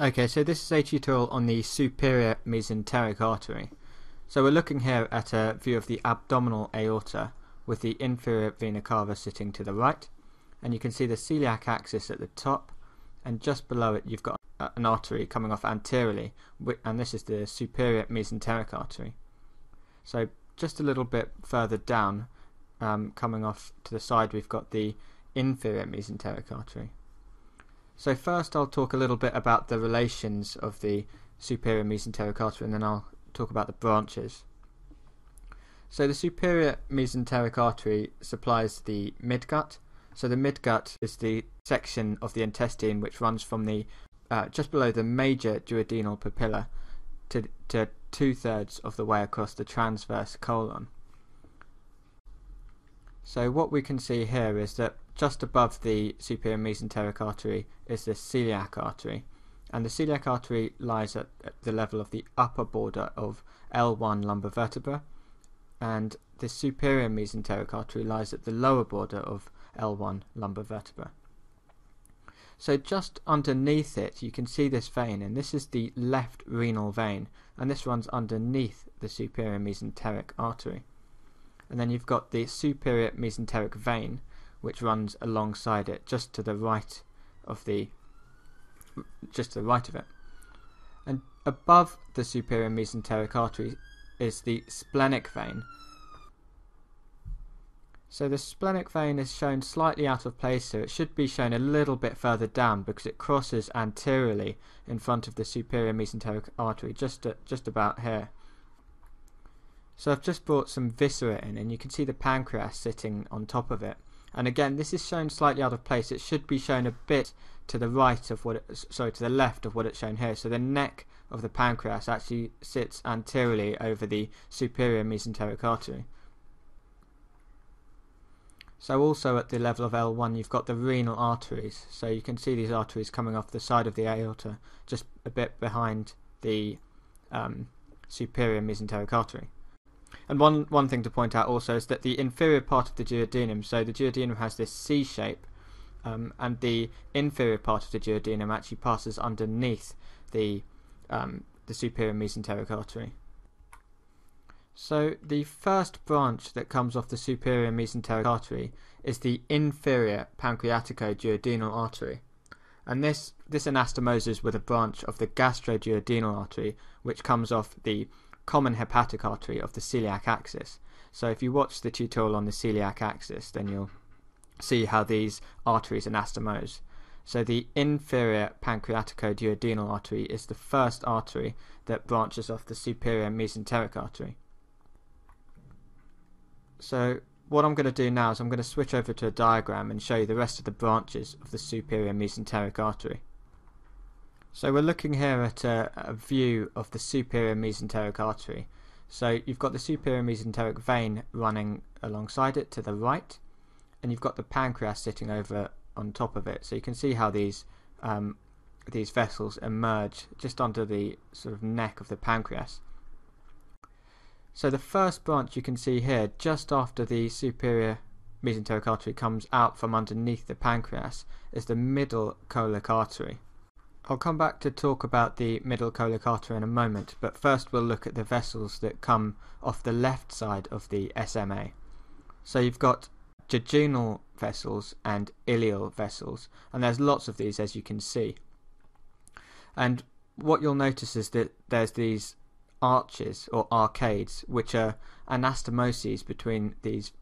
Okay, so this is a tutorial on the superior mesenteric artery. So we're looking here at a view of the abdominal aorta with the inferior vena cava sitting to the right, and you can see the celiac axis at the top, and just below it you've got an artery coming off anteriorly, and this is the superior mesenteric artery. So just a little bit further down, coming off to the side, we've got the inferior mesenteric artery. So first I'll talk a little bit about the relations of the superior mesenteric artery, and then I'll talk about the branches. So the superior mesenteric artery supplies the midgut. So the midgut is the section of the intestine which runs from the just below the major duodenal papilla to two-thirds of the way across the transverse colon. So what we can see here is that just above the superior mesenteric artery is the celiac artery, and the celiac artery lies at the level of the upper border of L1 lumbar vertebra, and the superior mesenteric artery lies at the lower border of L1 lumbar vertebra. So just underneath it you can see this vein, and this is the left renal vein, and this runs underneath the superior mesenteric artery. And then you've got the superior mesenteric vein, which runs alongside it just to the right of it. And above the superior mesenteric artery is the splenic vein. So the splenic vein is shown slightly out of place here. It should be shown a little bit further down because it crosses anteriorly in front of the superior mesenteric artery, just about here. So I've just brought some viscera in, and you can see the pancreas sitting on top of it. And again, this is shown slightly out of place. It should be shown a bit to the right of what it, sorry, to the left of what it's shown here. So the neck of the pancreas actually sits anteriorly over the superior mesenteric artery. So also at the level of L1 you've got the renal arteries, so you can see these arteries coming off the side of the aorta just a bit behind the superior mesenteric artery. And one thing to point out also is that the inferior part of the duodenum, so the duodenum has this C shape, and the inferior part of the duodenum actually passes underneath the superior mesenteric artery. So the first branch that comes off the superior mesenteric artery is the inferior pancreatico-duodenal artery, and this anastomoses with a branch of the gastro-duodenal artery, which comes off the common hepatic artery of the celiac axis. So if you watch the tutorial on the celiac axis, then you'll see how these arteries anastomose. So the inferior pancreatico-duodenal artery is the first artery that branches off the superior mesenteric artery. So what I'm going to do now is I'm going to switch over to a diagram and show you the rest of the branches of the superior mesenteric artery. So we're looking here at a view of the superior mesenteric artery. So you've got the superior mesenteric vein running alongside it to the right, and you've got the pancreas sitting over on top of it. So you can see how these vessels emerge just under the sort of neck of the pancreas. So the first branch you can see here, just after the superior mesenteric artery comes out from underneath the pancreas, is the middle colic artery. I'll come back to talk about the middle colic artery in a moment, but first we'll look at the vessels that come off the left side of the SMA. So you've got jejunal vessels and ileal vessels, and there's lots of these, as you can see. And what you'll notice is that there's these arches or arcades, which are anastomoses between these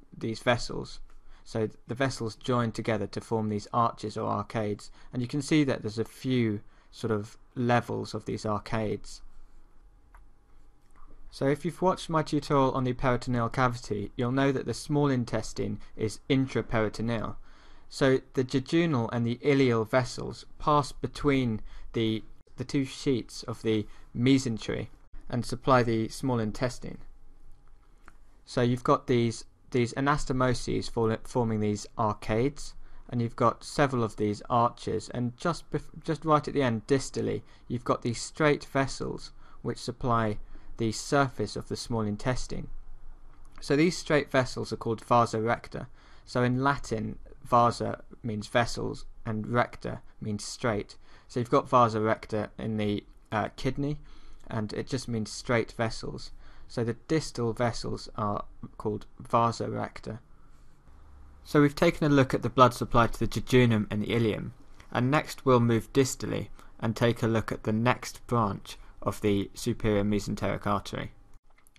vessels. So the vessels join together to form these arches or arcades, and you can see that there's a few sort of levels of these arcades. So if you've watched my tutorial on the peritoneal cavity, you'll know that the small intestine is intraperitoneal. So the jejunal and the ileal vessels pass between the two sheets of the mesentery and supply the small intestine. So you've got these anastomoses forming these arcades, and you've got several of these arches, and just right at the end, distally, you've got these straight vessels which supply the surface of the small intestine. So these straight vessels are called vasa recta. So in Latin, vasa means vessels and recta means straight. So you've got vasa recta in the kidney, and it just means straight vessels. So the distal vessels are called vasa recta. So we've taken a look at the blood supply to the jejunum and the ilium, and next we'll move distally and take a look at the next branch of the superior mesenteric artery.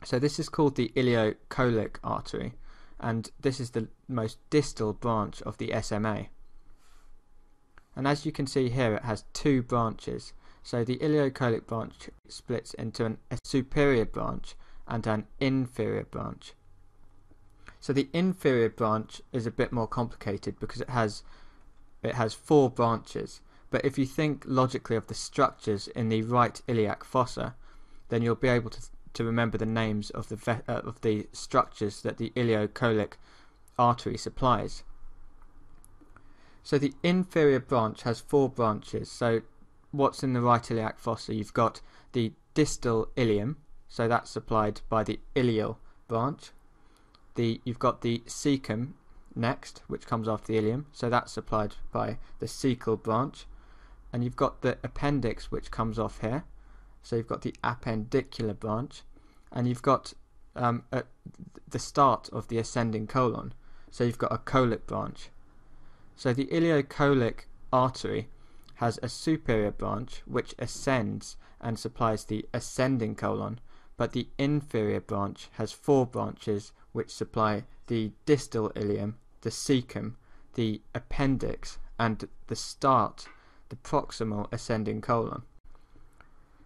So this is called the ileocolic artery, and this is the most distal branch of the SMA. And as you can see here, it has two branches. So the ileocolic branch splits into a superior branch and an inferior branch. So the inferior branch is a bit more complicated because it has four branches. But if you think logically of the structures in the right iliac fossa, then you'll be able to remember the names of the structures that the ileocolic artery supplies. So the inferior branch has four branches. So what's in the right iliac fossa? You've got the distal ilium, so that's supplied by the ileal branch. You've got the cecum next, which comes after the ilium, so that's supplied by the cecal branch. And you've got the appendix, which comes off here, so you've got the appendicular branch. And you've got the start of the ascending colon, so you've got a colic branch. So the ileocolic artery has a superior branch which ascends and supplies the ascending colon, but the inferior branch has four branches which supply the distal ilium, the cecum, the appendix, and the start, the proximal ascending colon.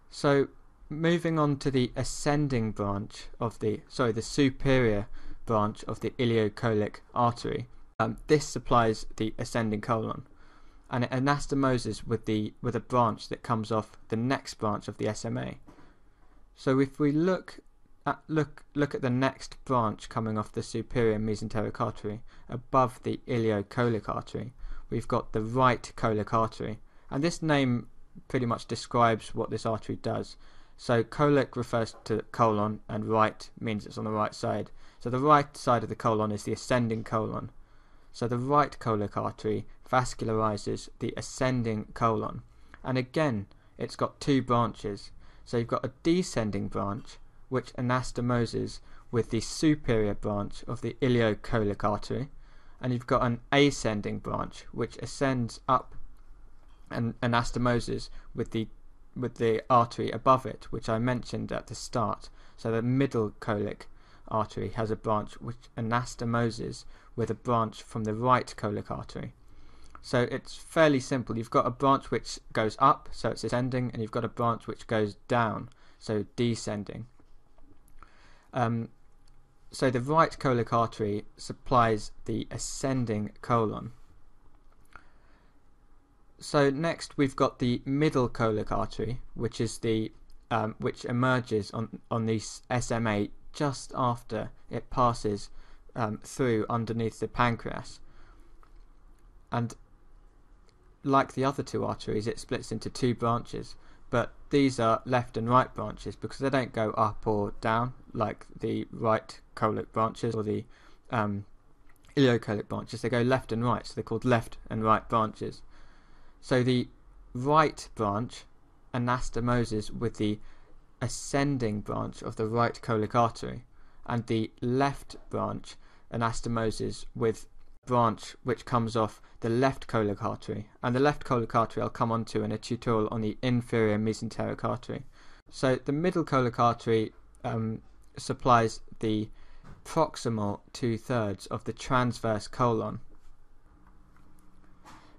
So moving on to the superior branch of the ileocolic artery, this supplies the ascending colon, and it anastomoses with a branch that comes off the next branch of the SMA. So if we look at the next branch coming off the superior mesenteric artery above the ileocolic artery, we've got the right colic artery, and this name pretty much describes what this artery does. So colic refers to the colon, and right means it's on the right side. So the right side of the colon is the ascending colon. So the right colic artery vascularizes the ascending colon, and again it's got two branches. So you've got a descending branch which anastomoses with the superior branch of the ileocolic artery, and you've got an ascending branch which ascends up and anastomoses with the artery above it, which I mentioned at the start. So the middle colic artery has a branch which anastomoses with a branch from the right colic artery. So it's fairly simple. You've got a branch which goes up, so it's ascending, and you've got a branch which goes down, so descending. So the right colic artery supplies the ascending colon. So next we've got the middle colic artery, which is which emerges on the SMA just after it passes through underneath the pancreas. And like the other two arteries, it splits into two branches, but these are left and right branches because they don't go up or down like the right colic branches or the ileocolic branches. They go left and right, so they're called left and right branches. So the right branch anastomoses with the ascending branch of the right colic artery, and the left branch anastomoses with branch which comes off the left colic artery, and the left colic artery I'll come on to in a tutorial on the inferior mesenteric artery. So the middle colic artery supplies the proximal two-thirds of the transverse colon.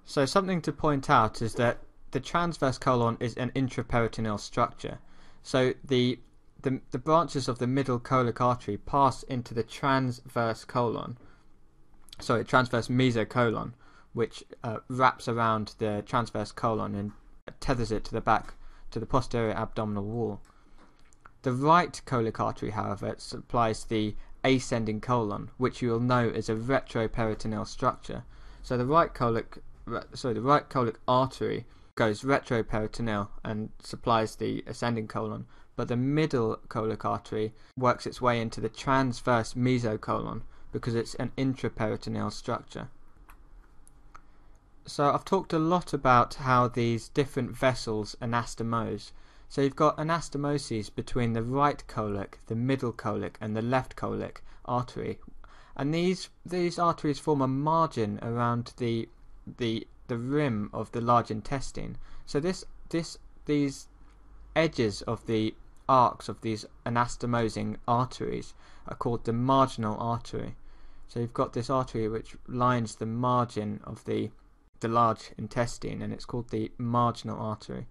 So something to point out is that the transverse colon is an intraperitoneal structure, so the branches of the middle colic artery pass into the transverse colon. Sorry, transverse mesocolon, which wraps around the transverse colon and tethers it to the posterior abdominal wall. The right colic artery, however, supplies the ascending colon, which you will know is a retroperitoneal structure. So the right colic artery goes retroperitoneal and supplies the ascending colon, but the middle colic artery works its way into the transverse mesocolon, because it's an intraperitoneal structure. So I've talked a lot about how these different vessels anastomose. So you've got anastomoses between the right colic, the middle colic and the left colic artery. And these arteries form a margin around the rim of the large intestine. So these edges of the arcs of these anastomosing arteries are called the marginal artery. So you've got this artery which lines the margin of the large intestine, and it's called the marginal artery.